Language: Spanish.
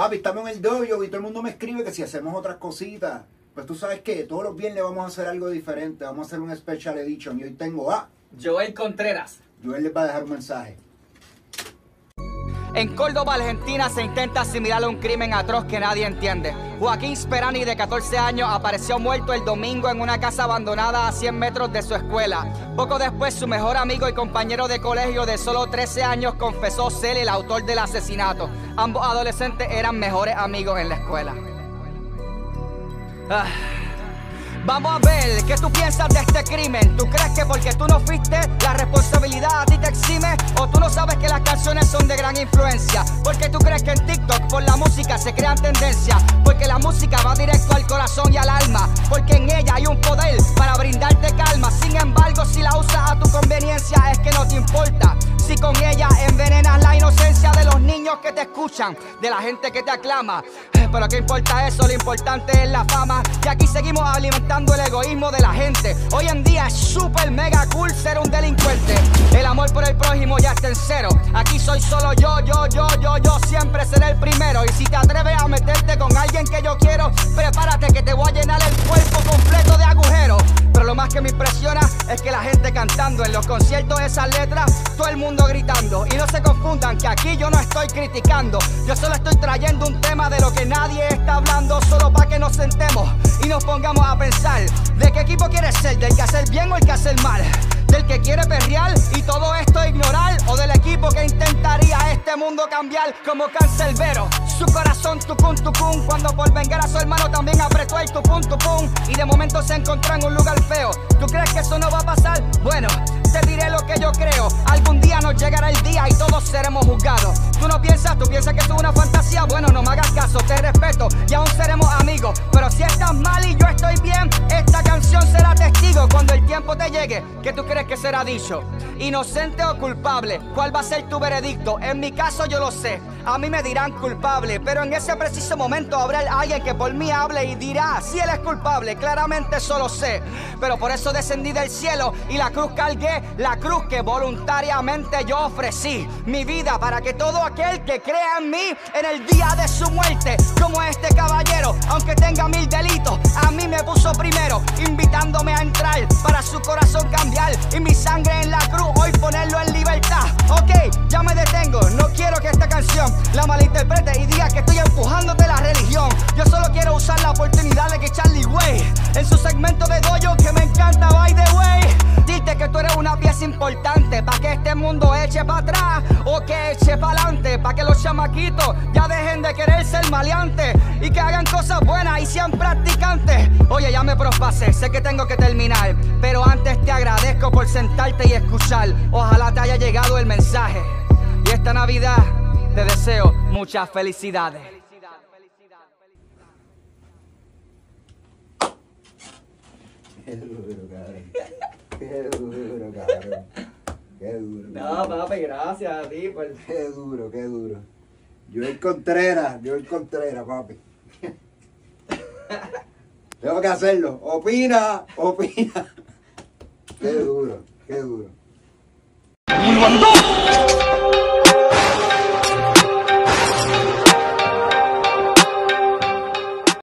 papi, estamos en el dojo y todo el mundo me escribe que si hacemos otras cositas. Pues tú sabes que todos los viernes vamos a hacer algo diferente, vamos a hacer un special edition. Y hoy tengo a Joel Contreras. Joel les va a dejar un mensaje. En Córdoba, Argentina, se intenta asimilar un crimen atroz que nadie entiende. Joaquín Sperani, de 14 años, apareció muerto el domingo en una casa abandonada a 100 metros de su escuela. Poco después, su mejor amigo y compañero de colegio de solo 13 años confesó ser el autor del asesinato. Ambos adolescentes eran mejores amigos en la escuela. Vamos a ver, ¿qué tú piensas de este crimen? ¿Tú crees que porque tú no fuiste, la responsabilidad a ti te exime? ¿O tú no sabes que las canciones son de gran influencia? Porque tú crees que en TikTok por la música se crean tendencias. Porque la música va directo al corazón y al alma. Porque en ella hay un poder para brindarte calma. Sin embargo, si la usas a tu conveniencia, es que no te importa. Si con ella envenenas la inocencia de los niños que te escuchan, de la gente que te aclama. Pero ¿qué importa eso? Lo importante es la fama. Y aquí seguimos alimentando el egoísmo de la gente. Hoy en día es súper mega cool ser un delincuente. El amor por el prójimo ya está en cero. Aquí soy solo yo, yo. Siempre seré el primero. Y si te atreves a meterte con alguien que yo quiero, prepárate que te voy a llenar el cuerpo completo de agujeros. Pero lo más que me impresiona es que la gente cantando en los conciertos esas letras, todo el mundo gritando. Y no se confundan que aquí yo no estoy criticando. Yo solo estoy trayendo un tema de lo que nadie está hablando, solo para que nos sentemos y nos pongamos a pensar de qué equipo quieres ser, del que hacer bien o el que hacer mal, del que quiere perrear y todo esto ignorar, o del equipo que intentaría este mundo cambiar como cancerbero. Su corazón tucún, cuando por vengar a su hermano también apretó el tucún, y de momento se encontró en un lugar feo. ¿Tú crees que eso no va a pasar? Bueno, te diré lo que yo creo. Algún día nos llegará el día y todos seremos juzgados. ¿Tú no piensas? ¿Tú piensas que eso es una fantasía? Bueno, no me hagas caso, te respeto y aún seremos amigos. Pero si estás mal y yo estoy bien, esta canción será testigo. Cuando el tiempo te llegue, ¿qué tú crees que será dicho? ¿Inocente o culpable? ¿Cuál va a ser tu veredicto? En mi caso yo lo sé, a mí me dirán culpable. Pero en ese preciso momento habrá alguien que por mí hable y dirá si él es culpable, claramente eso lo sé. Pero por eso descendí del cielo y la cruz cargué, la cruz que voluntariamente yo ofrecí, mi vida para que todo aquel que crea en mí en el día de su muerte, como este caballero, aunque tenga 1000 delitos, a mí me puso primero, invitándome a entrar para su corazón cambiar y mi sangre en la cruz hoy ponerlo en libertad. Ok, ya me detengo, no quiero que esta canción la malinterprete y diga que estoy empujándote la religión. Yo solo quiero usar la oportunidad de que Charlee Way, en su segmento de dojo que me encanta, by the way, dite que tú eres una pieza importante para que este mundo eche para atrás o que eche para adelante, para que los chamaquitos ya dejen de querer ser maleantes y que hagan cosas buenas y sean practicantes. Oye, ya me propasé, sé que tengo que terminar, pero antes te agradezco por sentarte y escuchar. Ojalá te haya llegado el mensaje y esta Navidad te deseo muchas felicidades. Qué duro, cabrón. Qué duro. No, papi, gracias a ti por... Qué duro, qué duro. Joel Contreras, papi. Tengo que hacerlo. Opina. Qué duro, qué duro.